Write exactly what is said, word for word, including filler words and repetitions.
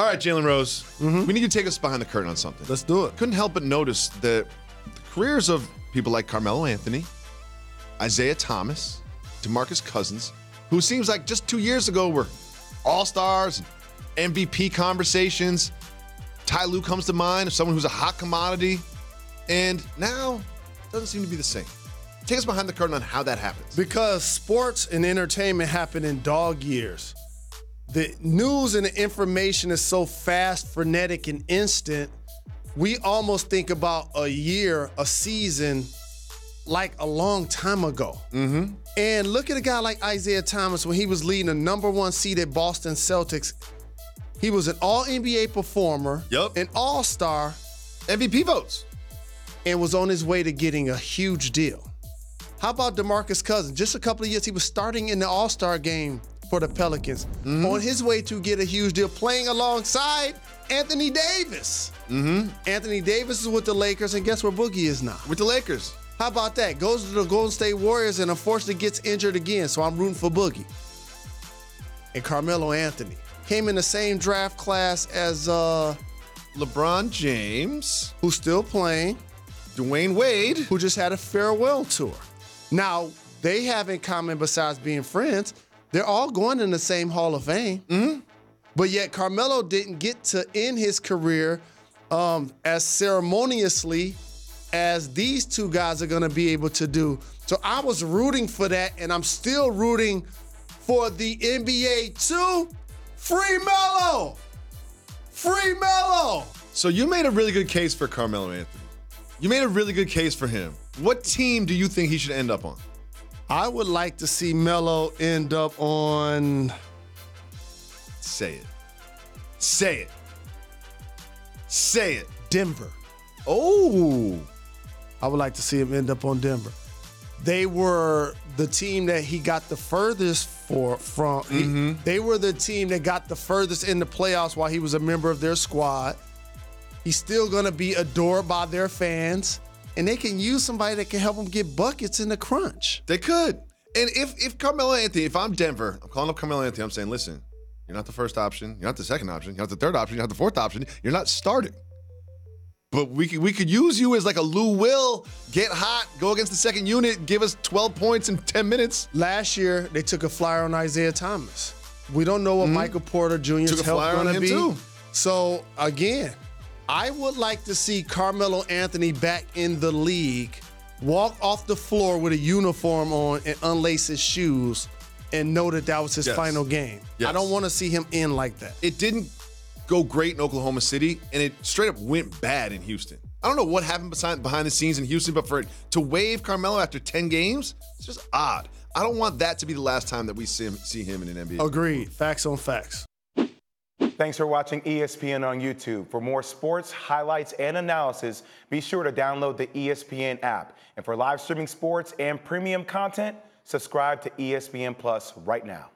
All right, Jalen Rose, mm-hmm. we need to take us behind the curtain on something. Let's do it. Couldn't help but notice the, the careers of people like Carmelo Anthony, Isaiah Thomas, DeMarcus Cousins, who seems like just two years ago were all-stars, M V P conversations. Ty Lue comes to mind as someone who's a hot commodity, and now doesn't seem to be the same. Take us behind the curtain on how that happens. Because sports and entertainment happen in dog years. The news and the information is so fast, frenetic, and instant, we almost think about a year, a season, like a long time ago. Mm-hmm. And look at a guy like Isaiah Thomas when he was leading the number one seeded Boston Celtics. He was an all N B A performer, yep. an all-star, M V P votes, and was on his way to getting a huge deal. How about DeMarcus Cousins? Just a couple of years, he was starting in the all-star game for the Pelicans, mm-hmm. on his way to get a huge deal, playing alongside Anthony Davis. Mm-hmm. Anthony Davis is with the Lakers, and guess where Boogie is now? With the Lakers. How about that? Goes to the Golden State Warriors and unfortunately gets injured again, so I'm rooting for Boogie. And Carmelo Anthony came in the same draft class as uh, LeBron James, who's still playing, Dwayne Wade, who just had a farewell tour. Now, they have in common, besides being friends, they're all going in the same Hall of Fame. Mm-hmm. But yet Carmelo didn't get to end his career um, as ceremoniously as these two guys are going to be able to do. So I was rooting for that, and I'm still rooting for the N B A to free Melo. Free Melo. So you made a really good case for Carmelo Anthony. You made a really good case for him. What team do you think he should end up on? I would like to see Melo end up on... Say it. Say it. Say it. Denver. Oh. I would like to see him end up on Denver. They were the team that he got the furthest for from. Mm-hmm. He, they were the team that got the furthest in the playoffs while he was a member of their squad. He's still going to be adored by their fans, and they can use somebody that can help them get buckets in the crunch. They could. And if if Carmelo Anthony, if I'm Denver, I'm calling up Carmelo Anthony, I'm saying, listen, you're not the first option, you're not the second option, you're not the third option, you're not the fourth option, you're not starting. But we could, we could use you as like a Lou Will, get hot, go against the second unit, give us twelve points in ten minutes. Last year, they took a flyer on Isaiah Thomas. We don't know what mm-hmm. Michael Porter Junior's health is going to be. Too. So, again, I would like to see Carmelo Anthony back in the league, walk off the floor with a uniform on and unlace his shoes and know that that was his yes. final game. Yes. I don't want to see him end like that. It didn't go great in Oklahoma City, and it straight up went bad in Houston. I don't know what happened behind the scenes in Houston, but for it to waive Carmelo after ten games, it's just odd. I don't want that to be the last time that we see him, see him in an N B A. Agreed. Facts on facts. Thanks for watching E S P N on YouTube. For more sports, highlights, and analysis, be sure to download the E S P N app. And for live streaming sports and premium content, subscribe to E S P N Plus right now.